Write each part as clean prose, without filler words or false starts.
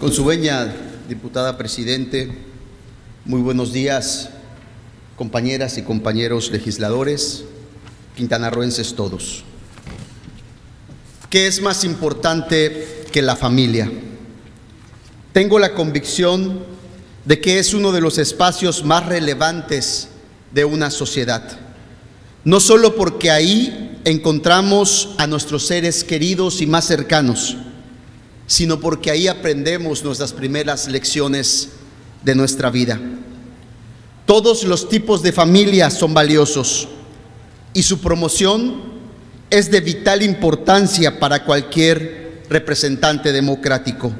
Consubeña, diputada presidente, muy buenos días, compañeras y compañeros legisladores, quintanarroenses todos. ¿Qué es más importante que la familia? Tengo la convicción de que es uno de los espacios más relevantes de una sociedad, no solo porque ahí encontramos a nuestros seres queridos y más cercanos, sino porque ahí aprendemos nuestras primeras lecciones de nuestra vida. Todos los tipos de familias son valiosos y su promoción es de vital importancia para cualquier representante democrático.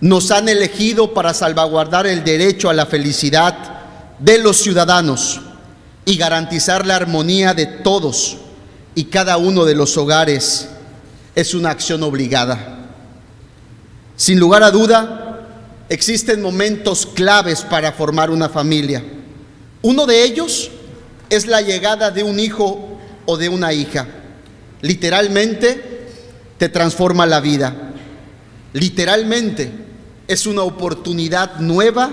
Nos han elegido para salvaguardar el derecho a la felicidad de los ciudadanos y garantizar la armonía de todos y cada uno de los hogares. Es una acción obligada. Sin lugar a duda, existen momentos claves para formar una familia. Uno de ellos es la llegada de un hijo o de una hija. Literalmente te transforma la vida. Literalmente es una oportunidad nueva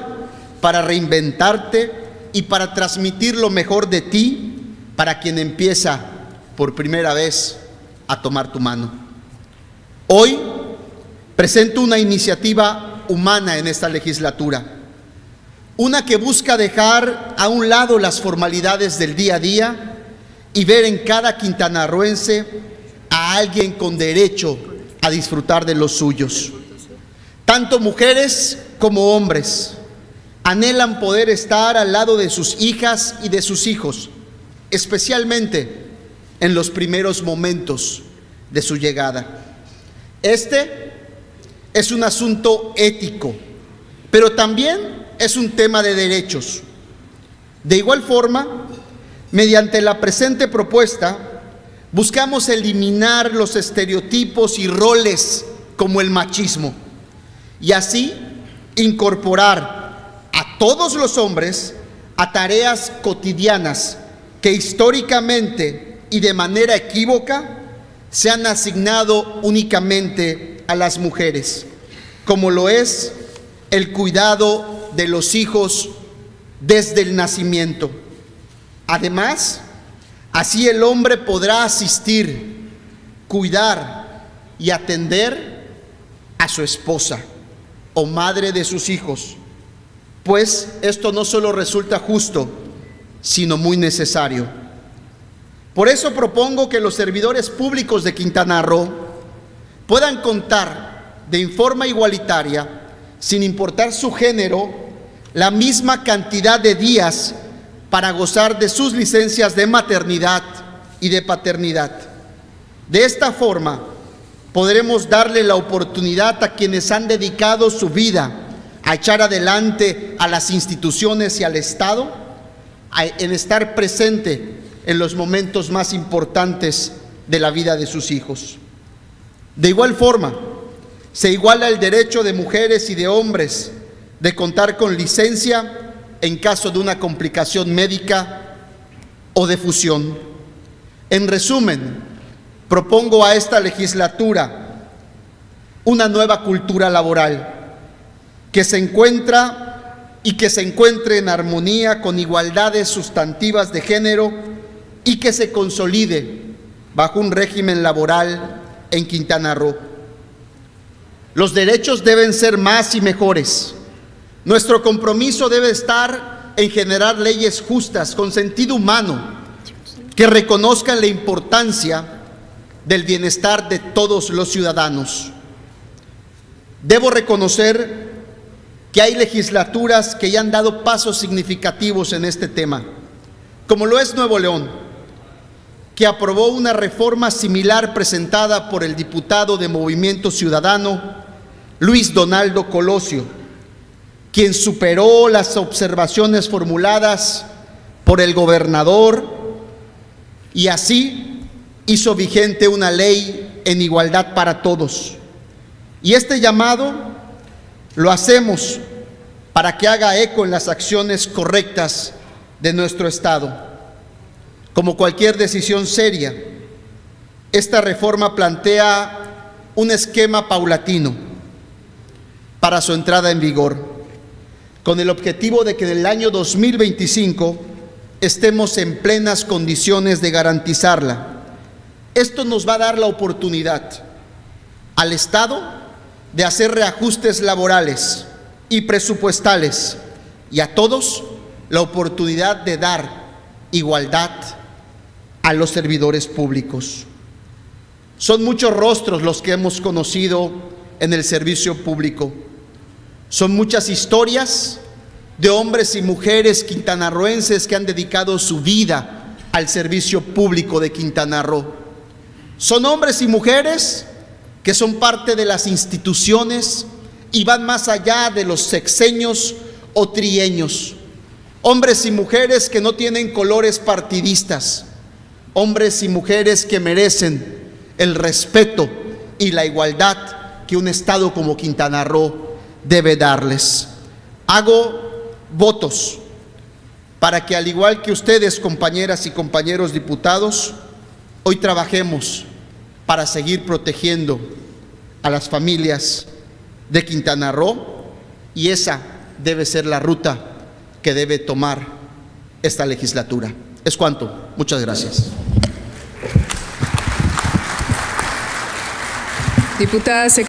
para reinventarte y para transmitir lo mejor de ti para quien empieza por primera vez a tomar tu mano. Hoy presento una iniciativa humana en esta legislatura, una que busca dejar a un lado las formalidades del día a día y ver en cada quintanarroense a alguien con derecho a disfrutar de los suyos. Tanto mujeres como hombres anhelan poder estar al lado de sus hijas y de sus hijos, especialmente en los primeros momentos de su llegada. Este es un asunto ético, pero también es un tema de derechos. De igual forma, mediante la presente propuesta, buscamos eliminar los estereotipos y roles como el machismo y así incorporar a todos los hombres a tareas cotidianas que históricamente y de manera equívoca se han asignado únicamente a las mujeres, como lo es el cuidado de los hijos desde el nacimiento. Además, así el hombre podrá asistir, cuidar y atender a su esposa o madre de sus hijos, pues esto no solo resulta justo, sino muy necesario. Por eso propongo que los servidores públicos de Quintana Roo puedan contar de forma igualitaria, sin importar su género, la misma cantidad de días para gozar de sus licencias de maternidad y de paternidad. De esta forma, podremos darle la oportunidad a quienes han dedicado su vida a echar adelante a las instituciones y al Estado, en estar presente en los momentos más importantes de la vida de sus hijos. De igual forma, se iguala el derecho de mujeres y de hombres de contar con licencia en caso de una complicación médica o de fusión. En resumen, propongo a esta legislatura una nueva cultura laboral que se encuentre en armonía con igualdades sustantivas de género y que se consolide bajo un régimen laboral en Quintana Roo. Los derechos deben ser más y mejores. Nuestro compromiso debe estar en generar leyes justas, con sentido humano, que reconozcan la importancia del bienestar de todos los ciudadanos. Debo reconocer que hay legislaturas que ya han dado pasos significativos en este tema, como lo es Nuevo León, que aprobó una reforma similar presentada por el diputado de Movimiento Ciudadano, Luis Donaldo Colosio, quien superó las observaciones formuladas por el gobernador y así hizo vigente una ley en igualdad para todos. Y este llamado lo hacemos para que haga eco en las acciones correctas de nuestro Estado. Como cualquier decisión seria, esta reforma plantea un esquema paulatino, para su entrada en vigor, con el objetivo de que en el año 2025 estemos en plenas condiciones de garantizarla. Esto nos va a dar la oportunidad al Estado de hacer reajustes laborales y presupuestales, y a todos la oportunidad de dar igualdad a los servidores públicos. Son muchos rostros los que hemos conocido en el servicio público. Son muchas historias de hombres y mujeres quintanarroenses que han dedicado su vida al servicio público de Quintana Roo. Son hombres y mujeres que son parte de las instituciones y van más allá de los sexenios o trienios. Hombres y mujeres que no tienen colores partidistas. Hombres y mujeres que merecen el respeto y la igualdad que un Estado como Quintana Roo debe darles. Hago votos para que, al igual que ustedes, compañeras y compañeros diputados, hoy trabajemos para seguir protegiendo a las familias de Quintana Roo, y esa debe ser la ruta que debe tomar esta legislatura. Es cuanto. Muchas gracias. Diputada secretaria.